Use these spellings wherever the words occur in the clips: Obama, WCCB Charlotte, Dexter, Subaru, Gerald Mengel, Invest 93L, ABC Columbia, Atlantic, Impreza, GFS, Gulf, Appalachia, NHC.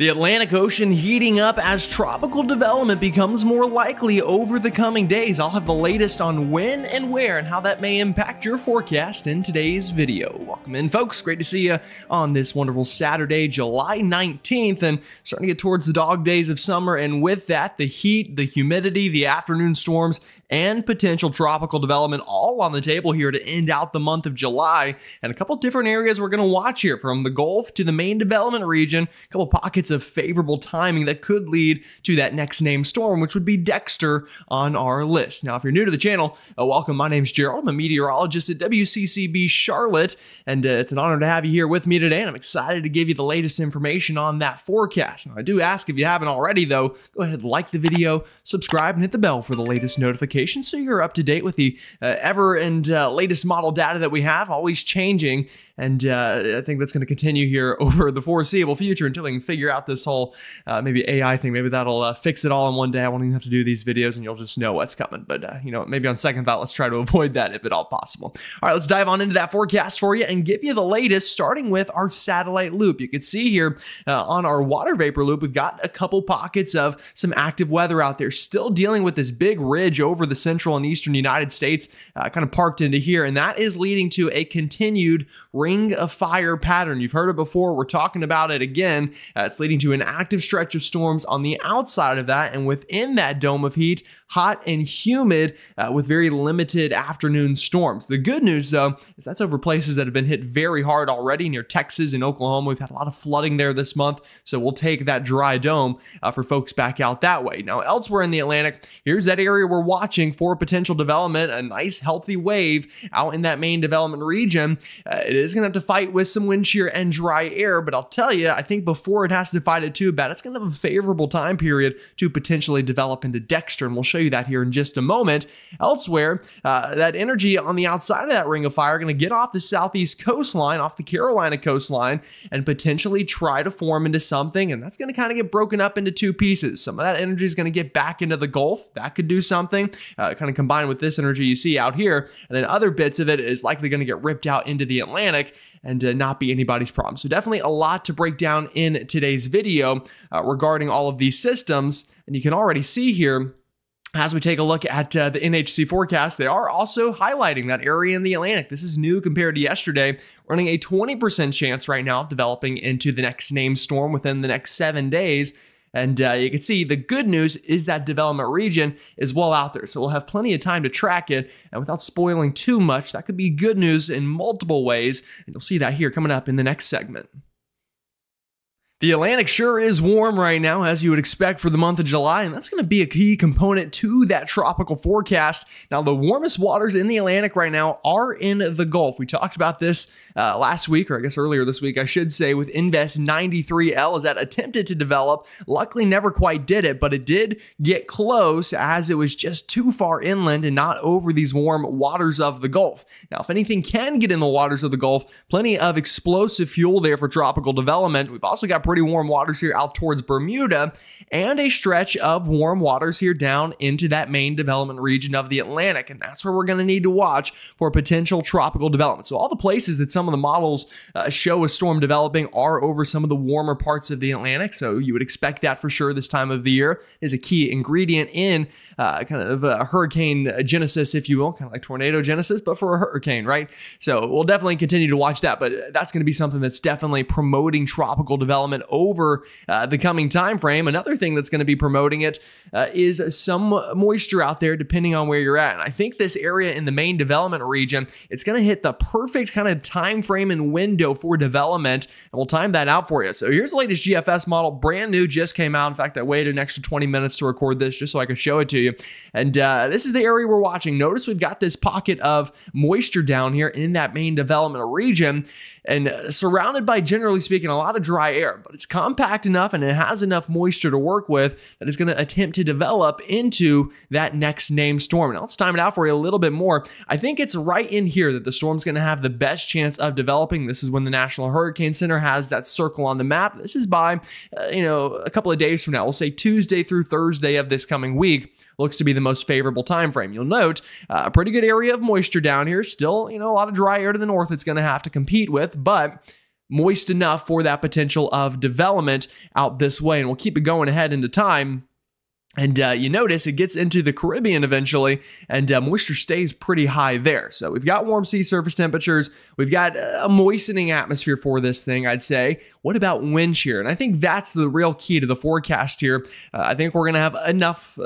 The Atlantic Ocean heating up as tropical development becomes more likely over the coming days. I'll have the latest on when and where and how that may impact your forecast in today's video. Welcome in, folks. Great to see you on this wonderful Saturday, July 19th, and starting to get towards the dog days of summer. And with that, the heat, the humidity, the afternoon storms, and potential tropical development all on the table here to end out the month of July. And a couple different areas we're going to watch here, from the Gulf to the main development region, a couple pockets of favorable timing that could lead to that next named storm, which would be Dexter on our list. Now, if you're new to the channel, welcome. My name's Gerald. I'm a meteorologist at WCCB Charlotte, and it's an honor to have you here with me today, and I'm excited to give you the latest information on that forecast. Now, I do ask, if you haven't already, though, go ahead and like the video, subscribe, and hit the bell for the latest notifications so you're up to date with the ever and latest model data that we have, always changing, and I think that's going to continue here over the foreseeable future until we can figure out this whole maybe AI thing. Maybe that'll fix it all in one day. I won't even have to do these videos and you'll just know what's coming. But you know, maybe on second thought, let's try to avoid that if at all possible. All right, let's dive on into that forecast for you and give you the latest, starting with our satellite loop. You can see here on our water vapor loop, we've got a couple pockets of some active weather out there, still dealing with this big ridge over the central and eastern United States, kind of parked into here. And that is leading to a continued ring of fire pattern. You've heard it before. We're talking about it again. It's leading to an active stretch of storms on the outside of that, and within that dome of heat, hot and humid with very limited afternoon storms. The good news, though, is that's over places that have been hit very hard already, near Texas and Oklahoma. We've had a lot of flooding there this month, so we'll take that dry dome for folks back out that way. Now, elsewhere in the Atlantic, here's that area we're watching for potential development, a nice healthy wave out in that main development region. It is going to have to fight with some wind shear and dry air, but I'll tell you, I think before it has to fight it too bad, it's going to have a favorable time period to potentially develop into Dexter, and we'll show you that here in just a moment. Elsewhere, that energy on the outside of that ring of fire going to get off the southeast coastline, off the Carolina coastline, and potentially try to form into something, and that's going to kind of get broken up into two pieces. Some of that energy is going to get back into the Gulf. That could do something, kind of combined with this energy you see out here, and then other bits of it is likely going to get ripped out into the Atlantic and not be anybody's problem. So definitely a lot to break down in today's video regarding all of these systems. And you can already see here, as we take a look at the NHC forecast, they are also highlighting that area in the Atlantic. This is new compared to yesterday, running a 20% chance right now of developing into the next named storm within the next 7 days. And you can see the good news is that development region is well out there, so we'll have plenty of time to track it. And without spoiling too much, that could be good news in multiple ways. And you'll see that here coming up in the next segment. The Atlantic sure is warm right now, as you would expect for the month of July, and that's going to be a key component to that tropical forecast. Now, the warmest waters in the Atlantic right now are in the Gulf. We talked about this last week, or I guess earlier this week, I should say, with Invest 93L, as that attempted to develop. Luckily, never quite did it, but it did get close, as it was just too far inland and not over these warm waters of the Gulf. Now, if anything can get in the waters of the Gulf, plenty of explosive fuel there for tropical development. We've also got pretty warm waters here out towards Bermuda, and a stretch of warm waters here down into that main development region of the Atlantic, and that's where we're going to need to watch for potential tropical development. So all the places that some of the models show a storm developing are over some of the warmer parts of the Atlantic, so you would expect that for sure. This time of the year is a key ingredient in kind of a hurricane genesis, if you will, kind of like tornado genesis, but for a hurricane, right? So we'll definitely continue to watch that, but that's going to be something that's definitely promoting tropical development over the coming time frame. Another thing that's going to be promoting it is some moisture out there, depending on where you're at. And I think this area in the main development region, it's going to hit the perfect kind of time frame and window for development, and we'll time that out for you. So here's the latest GFS model, brand new, just came out. In fact, I waited an extra 20 minutes to record this just so I could show it to you. And this is the area we're watching. Notice we've got this pocket of moisture down here in that main development region, and surrounded by, generally speaking, a lot of dry air, but it's compact enough and it has enough moisture to work with that it's going to attempt to develop into that next named storm. Now, let's time it out for you a little bit more. I think it's right in here that the storm's going to have the best chance of developing. This is when the National Hurricane Center has that circle on the map. This is by, you know, a couple of days from now. We'll say Tuesday through Thursday of this coming week looks to be the most favorable time frame. You'll note a pretty good area of moisture down here. Still, you know, a lot of dry air to the north it's going to have to compete with, but moist enough for that potential of development out this way. And we'll keep it going ahead into time. And you notice it gets into the Caribbean eventually, and moisture stays pretty high there. So we've got warm sea surface temperatures. We've got a moistening atmosphere for this thing, I'd say. What about wind shear? And I think that's the real key to the forecast here. I think we're going to have enough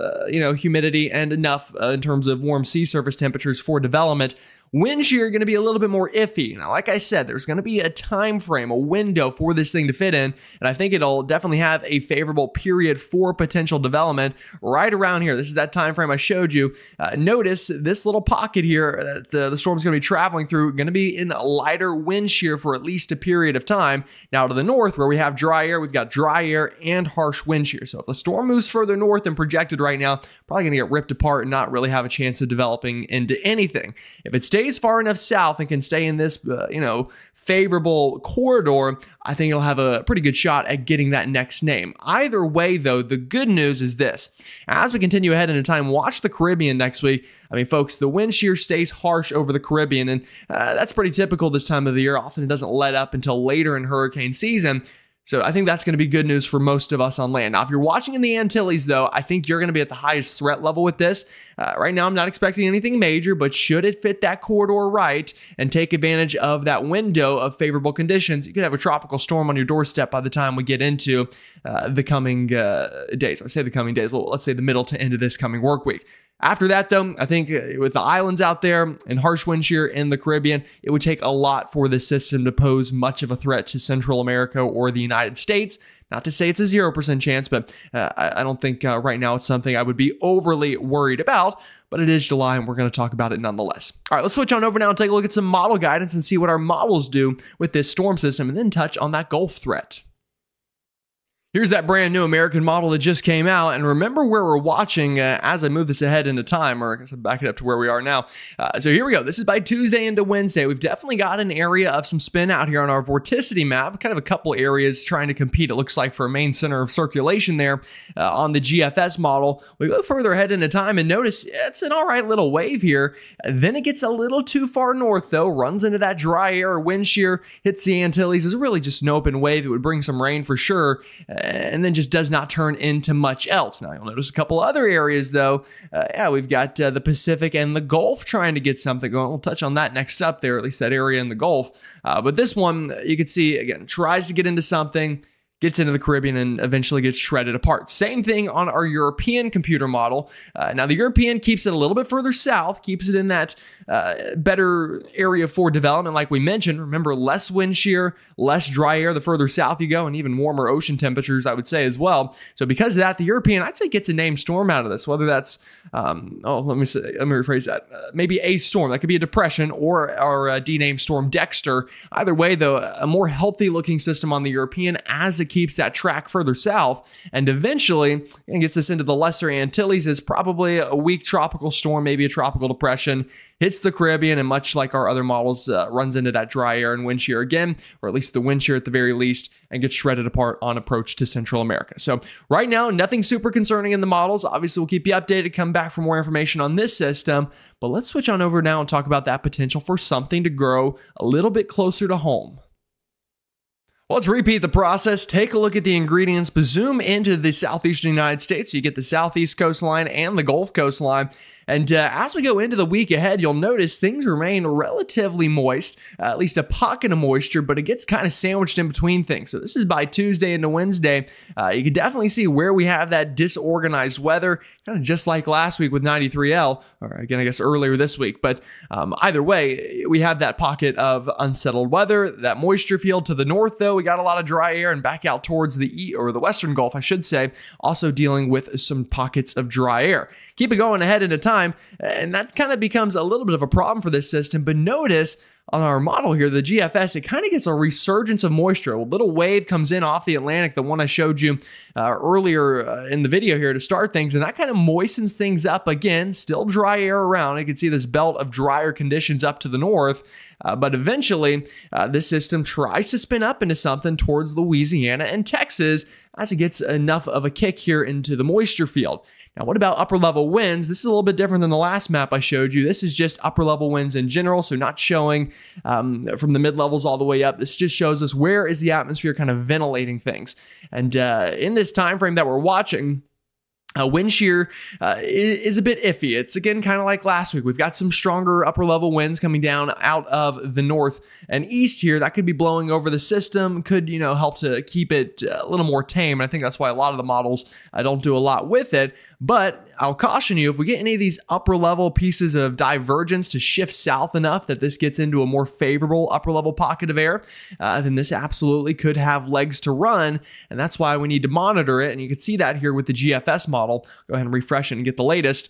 humidity and enough in terms of warm sea surface temperatures for development. Wind shear going to be a little bit more iffy. Now, like I said, there's going to be a time frame, a window for this thing to fit in, and I think it'll definitely have a favorable period for potential development right around here. This is that time frame I showed you. Notice this little pocket here that the storm's going to be traveling through, going to be in a lighter wind shear for at least a period of time. Now, to the north, where we have dry air, we've got dry air and harsh wind shear. So if the storm moves further north than projected right now, probably going to get ripped apart and not really have a chance of developing into anything. If it stays far enough south and can stay in this, favorable corridor, I think it'll have a pretty good shot at getting that next name. Either way, though, the good news is this. As we continue ahead into time, watch the Caribbean next week. I mean, folks, the wind shear stays harsh over the Caribbean, and that's pretty typical this time of the year. Often it doesn't let up until later in hurricane season. So I think that's going to be good news for most of us on land. Now, if you're watching in the Antilles, though, I think you're going to be at the highest threat level with this. Right now, I'm not expecting anything major, but should it fit that corridor right and take advantage of that window of favorable conditions, you could have a tropical storm on your doorstep by the time we get into the coming days. I say the coming days, well, let's say the middle to end of this coming work week. After that, though, I think with the islands out there and harsh wind shear in the Caribbean, it would take a lot for this system to pose much of a threat to Central America or the United States. Not to say it's a 0% chance, but I don't think right now it's something I would be overly worried about, but it is July and we're going to talk about it nonetheless. All right, let's switch on over now and take a look at some model guidance and see what our models do with this storm system and then touch on that Gulf threat. Here's that brand new American model that just came out, and remember where we're watching as I move this ahead into time, or I guess I'll back it up to where we are now. So here we go. This is by Tuesday into Wednesday. We've definitely got an area of some spin out here on our vorticity map, kind of a couple areas trying to compete, it looks like, for a main center of circulation there on the GFS model. We go further ahead into time and notice it's an all right little wave here. Then it gets a little too far north, though, runs into that dry air, wind shear, hits the Antilles. It's really just an open wave that would bring some rain for sure, and then just does not turn into much else. Now, you'll notice a couple other areas, though. We've got the Pacific and the Gulf trying to get something going. We'll touch on that next up there, at least that area in the Gulf. But this one, you can see, again, tries to get into something, gets into the Caribbean, and eventually gets shredded apart. Same thing on our European computer model. Now, the European keeps it a little bit further south, keeps it in that better area for development, like we mentioned. Remember, less wind shear, less dry air the further south you go, and even warmer ocean temperatures, I would say, as well. So because of that, the European, I'd say, gets a named storm out of this, whether that's, let me rephrase that, maybe a storm. That could be a depression or our denamed storm Dexter. Either way, though, a more healthy-looking system on the European as it keeps that track further south, and eventually and gets us into the lesser Antilles is probably a weak tropical storm, maybe a tropical depression, hits the Caribbean, and much like our other models, runs into that dry air and wind shear again, or at least the wind shear at the very least, and gets shredded apart on approach to Central America. So right now, nothing super concerning in the models. Obviously, we'll keep you updated, come back for more information on this system, but let's switch on over now and talk about that potential for something to grow a little bit closer to home. Well, let's repeat the process, take a look at the ingredients, but zoom into the southeastern United States. So you get the southeast coastline and the Gulf coastline. And as we go into the week ahead, you'll notice things remain relatively moist, at least a pocket of moisture, but it gets kind of sandwiched in between things. So this is by Tuesday into Wednesday. You can definitely see where we have that disorganized weather, kind of just like last week with 93L, or again, I guess earlier this week. But either way, we have that pocket of unsettled weather, that moisture field to the north, though. We got a lot of dry air, and back out towards the western Gulf, I should say, also dealing with some pockets of dry air. Keep it going ahead into time. And that kind of becomes a little bit of a problem for this system. But notice on our model here, the GFS, it kind of gets a resurgence of moisture. A little wave comes in off the Atlantic, the one I showed you earlier in the video here to start things, and that kind of moistens things up again. Still dry air around. You can see this belt of drier conditions up to the north, but eventually this system tries to spin up into something towards Louisiana and Texas as it gets enough of a kick here into the moisture field. Now, what about upper level wins? This is a little bit different than the last map I showed you. This is just upper level wins in general, so not showing from the mid levels all the way up. This just shows us where is the atmosphere kind of ventilating things. And in this time frame that we're watching, wind shear is a bit iffy. It's again kind of like last week. We've got some stronger upper level winds coming down out of the north and east here. That could be blowing over the system, could, you know, help to keep it a little more tame. And I think that's why a lot of the models don't do a lot with it. But I'll caution you, if we get any of these upper level pieces of divergence to shift south enough that this gets into a more favorable upper level pocket of air, then this absolutely could have legs to run. And that's why we need to monitor it. And you can see that here with the GFS model. Go ahead and refresh it and get the latest.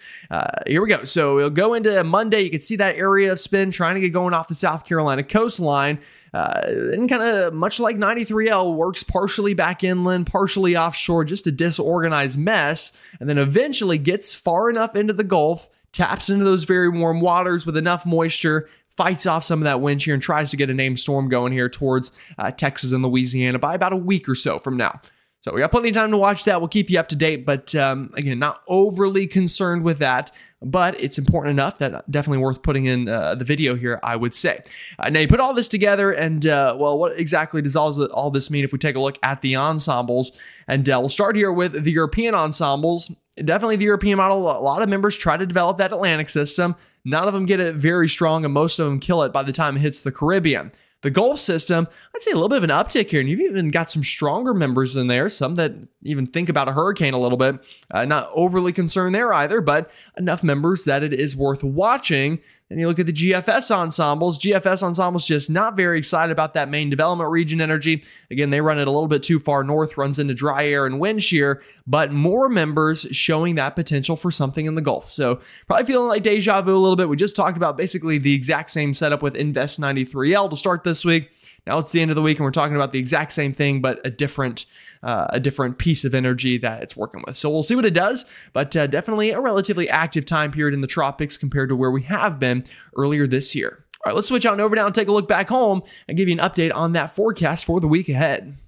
Here we go. So it'll go into Monday. You can see that area of spin trying to get going off the South Carolina coastline. And kind of much like 93L, works partially back inland, partially offshore, just a disorganized mess. And then eventually gets far enough into the Gulf, taps into those very warm waters with enough moisture, fights off some of that wind shear, and tries to get a named storm going here towards Texas and Louisiana by about a week or so from now. So we got plenty of time to watch that. We'll keep you up to date, but again, not overly concerned with that. But it's important enough that definitely worth putting in the video here, I would say. Now, you put all this together, and, well, what exactly does all this mean if we take a look at the ensembles? And we'll start here with the European ensembles. Definitely the European model, a lot of members try to develop that Atlantic system. None of them get it very strong, and most of them kill it by the time it hits the Caribbean. The Gulf system, I'd say a little bit of an uptick here, and you've even got some stronger members in there, some that even think about a hurricane a little bit. Not overly concerned there either, but enough members that it is worth watching. Then you look at the GFS ensembles. GFS ensembles just not very excited about that main development region energy. Again, they run it a little bit too far north, runs into dry air and wind shear, but more members showing that potential for something in the Gulf. So probably feeling like deja vu a little bit. We just talked about basically the exact same setup with Invest 93L to start this week. Now it's the end of the week and we're talking about the exact same thing, but a different piece of energy that it's working with. So we'll see what it does, but definitely a relatively active time period in the tropics compared to where we have been earlier this year. All right, let's switch on over now and take a look back home and give you an update on that forecast for the week ahead.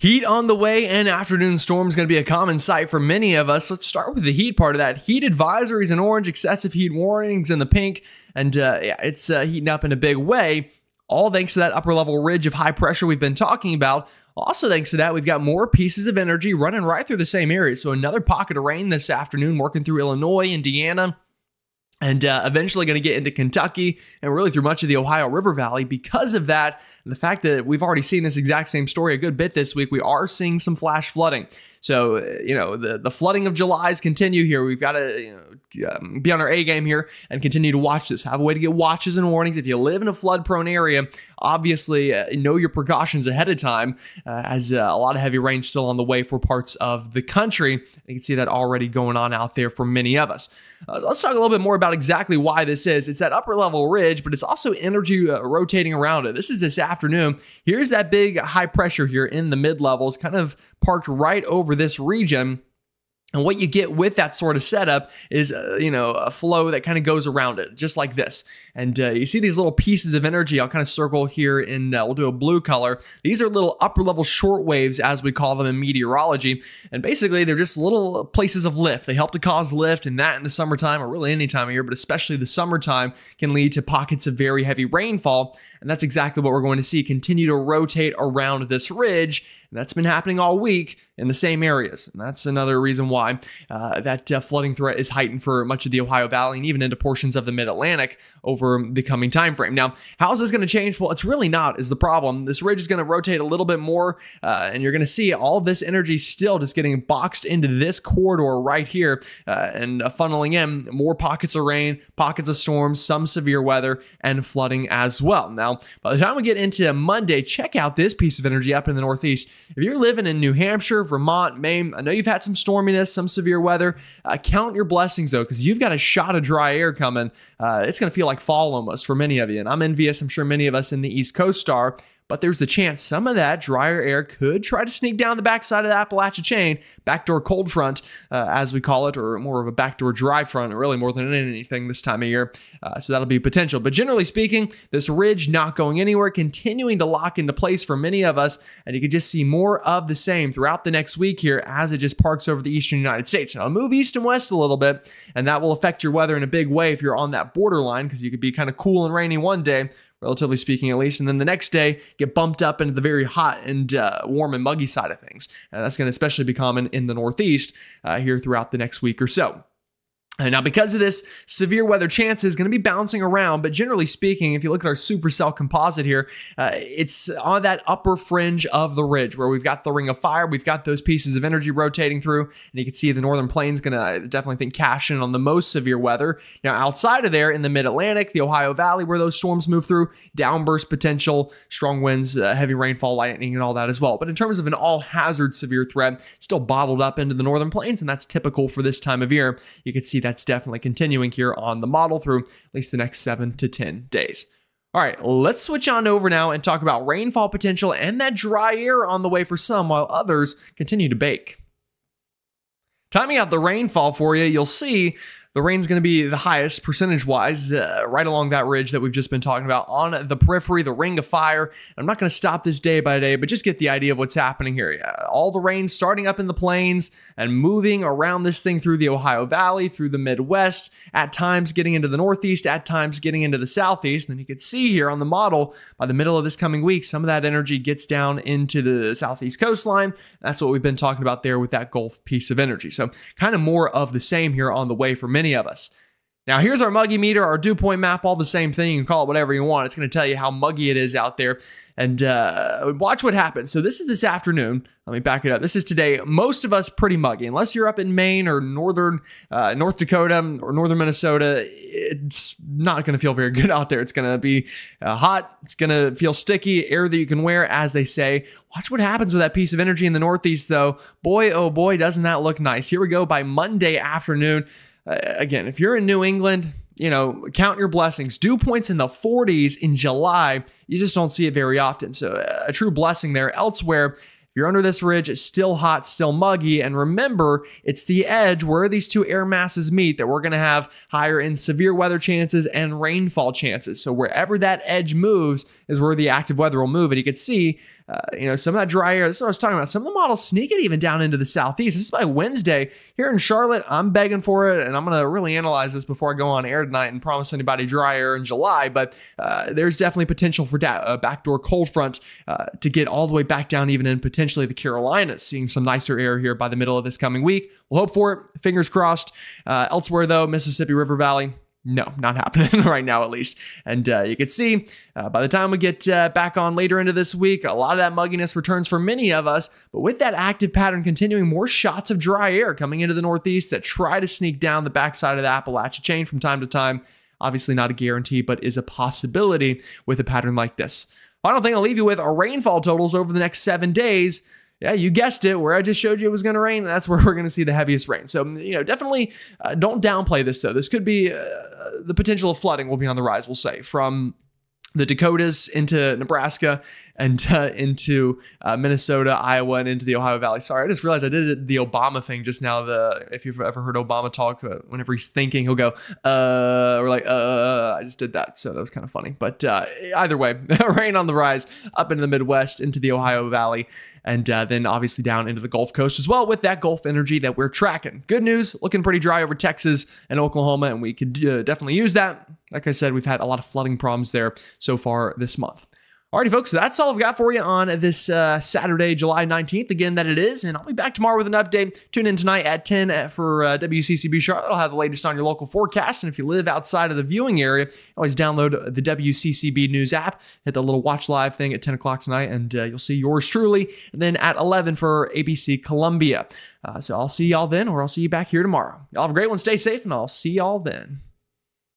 Heat on the way, and afternoon storm is going to be a common sight for many of us. Let's start with the heat part of that. Heat advisories in orange, excessive heat warnings in the pink, and yeah, it's heating up in a big way. All thanks to that upper level ridge of high pressure we've been talking about. Also thanks to that, we've got more pieces of energy running right through the same area. So another pocket of rain this afternoon working through Illinois, Indiana, and eventually going to get into Kentucky and really through much of the Ohio River Valley. Because of that, the fact that we've already seen this exact same story a good bit this week, we are seeing some flash flooding. So, you know, the flooding of July's continue here. We've got to be on our A game here and continue to watch this. Have a way to get watches and warnings. If you live in a flood-prone area, obviously know your precautions ahead of time as a lot of heavy rain still on the way for parts of the country. You can see that already going on out there for many of us. Let's talk a little bit more about exactly why this is. It's that upper-level ridge, but it's also energy rotating around it. This is this afternoon. Here's that big high pressure here in the mid-levels, kind of parked right over this region. And what you get with that sort of setup is, you know, a flow that kind of goes around it, just like this. And you see these little pieces of energy. I'll kind of circle here and we'll do a blue color. These are little upper level short waves, as we call them in meteorology. And basically, they're just little places of lift. They help to cause lift, and that in the summertime, or really any time of year, but especially the summertime, can lead to pockets of very heavy rainfall. And that's exactly what we're going to see continue to rotate around this ridge. And that's been happening all week in the same areas. And that's another reason why that flooding threat is heightened for much of the Ohio Valley and even into portions of the Mid-Atlantic over the coming time frame. Now, how is this going to change? Well, it's really not is the problem. This ridge is going to rotate a little bit more, and you're going to see all this energy still just getting boxed into this corridor right here and funneling in more pockets of rain, pockets of storms, some severe weather, and flooding as well. Now, by the time we get into Monday, check out this piece of energy up in the Northeast. If you're living in New Hampshire, Vermont, Maine, I know you've had some storminess, some severe weather. Count your blessings, though, because you've got a shot of dry air coming. It's going to feel like fall almost for many of you, and I'm envious. I'm sure many of us in the East Coast are. but there's the chance some of that drier air could try to sneak down the backside of the Appalachia chain, backdoor cold front, as we call it, or more of a backdoor dry front, or really more than anything this time of year. So that'll be potential. But generally speaking, this ridge not going anywhere, continuing to lock into place for many of us, and you can just see more of the same throughout the next week here as it just parks over the eastern United States. Now, I'll move east and west a little bit, and that will affect your weather in a big way if you're on that borderline, because you could be kind of cool and rainy one day, relatively speaking at least, and then the next day get bumped up into the very hot and warm and muggy side of things. And that's going to especially be common in the Northeast here throughout the next week or so. Now, because of this, severe weather chance is going to be bouncing around, but generally speaking, if you look at our supercell composite here, it's on that upper fringe of the ridge where we've got the ring of fire, we've got those pieces of energy rotating through, and you can see the northern plains going to definitely think cash in on the most severe weather. Now, outside of there, in the mid-Atlantic, the Ohio Valley, where those storms move through, downburst potential, strong winds, heavy rainfall, lightning, and all that as well. But in terms of an all-hazard severe threat, still bottled up into the northern plains, and that's typical for this time of year. You can see that's definitely continuing here on the model through at least the next 7 to 10 days. All right, let's switch on over now and talk about rainfall potential and that dry air on the way for some, while others continue to bake. Timing out the rainfall for you, you'll see the rain's going to be the highest percentage-wise right along that ridge that we've just been talking about on the periphery, the ring of fire. I'm not going to stop this day by day, but just get the idea of what's happening here. All the rain starting up in the plains and moving around this thing through the Ohio Valley, through the Midwest, at times getting into the Northeast, at times getting into the Southeast. And you can see here on the model, by the middle of this coming week, some of that energy gets down into the Southeast coastline. That's what we've been talking about there with that Gulf piece of energy. So kind of more of the same here on the way for many of us. Now, here's our muggy meter, our dew point map, all the same thing. You can call it whatever you want. It's going to tell you how muggy it is out there. And watch what happens. So this is this afternoon. Let me back it up. This is today. Most of us pretty muggy. Unless you're up in Maine or northern North Dakota or northern Minnesota, it's not going to feel very good out there. It's going to be hot. It's going to feel sticky. Air that you can wear, as they say. Watch what happens with that piece of energy in the Northeast, though. Boy, oh boy, doesn't that look nice. Here we go by Monday afternoon. Again, if you're in New England, you know, count your blessings. Dew points in the 40s in July, you just don't see it very often. So a true blessing there. Elsewhere, if you're under this ridge, it's still hot, still muggy. And remember, it's the edge where these two air masses meet that we're going to have higher in severe weather chances and rainfall chances. So wherever that edge moves is where the active weather will move. And you can see, you know, some of that dry air, this is what I was talking about. Some of the models sneak it even down into the Southeast. This is by Wednesday. Here in Charlotte, I'm begging for it, and I'm going to really analyze this before I go on air tonight and promise anybody dry air in July, but there's definitely potential for a backdoor cold front to get all the way back down, even in potentially the Carolinas, seeing some nicer air here by the middle of this coming week. We'll hope for it. Fingers crossed. Elsewhere, though, Mississippi River Valley, no, not happening right now, at least. And you can see by the time we get back on later into this week, a lot of that mugginess returns for many of us. But with that active pattern continuing, more shots of dry air coming into the Northeast that try to sneak down the backside of the Appalachia chain from time to time. Obviously not a guarantee, but is a possibility with a pattern like this. Final thing I'll leave you with are rainfall totals over the next 7 days. Yeah, you guessed it. Where I just showed you it was going to rain, that's where we're going to see the heaviest rain. So, you know, definitely don't downplay this, though. This could be the potential of flooding will be on the rise, we'll say, from the Dakotas into Nebraska and into Minnesota, Iowa, and into the Ohio Valley. Sorry, I just realized I did the Obama thing just now. If you've ever heard Obama talk, whenever he's thinking, he'll go, we're like, I just did that. So that was kind of funny. But either way, rain on the rise up into the Midwest, into the Ohio Valley, and then obviously down into the Gulf Coast as well with that Gulf energy that we're tracking. Good news, looking pretty dry over Texas and Oklahoma, and we could definitely use that. Like I said, we've had a lot of flooding problems there so far this month. Alrighty, folks, so that's all I've got for you on this Saturday, July 19th. Again, that it is, and I'll be back tomorrow with an update. Tune in tonight at 10 for WCCB Charlotte. I'll have the latest on your local forecast, and if you live outside of the viewing area, always download the WCCB News app. Hit the little watch live thing at 10 o'clock tonight, and you'll see yours truly, and then at 11 for ABC Columbia. So I'll see y'all then, or I'll see you back here tomorrow. Y'all have a great one, stay safe, and I'll see y'all then.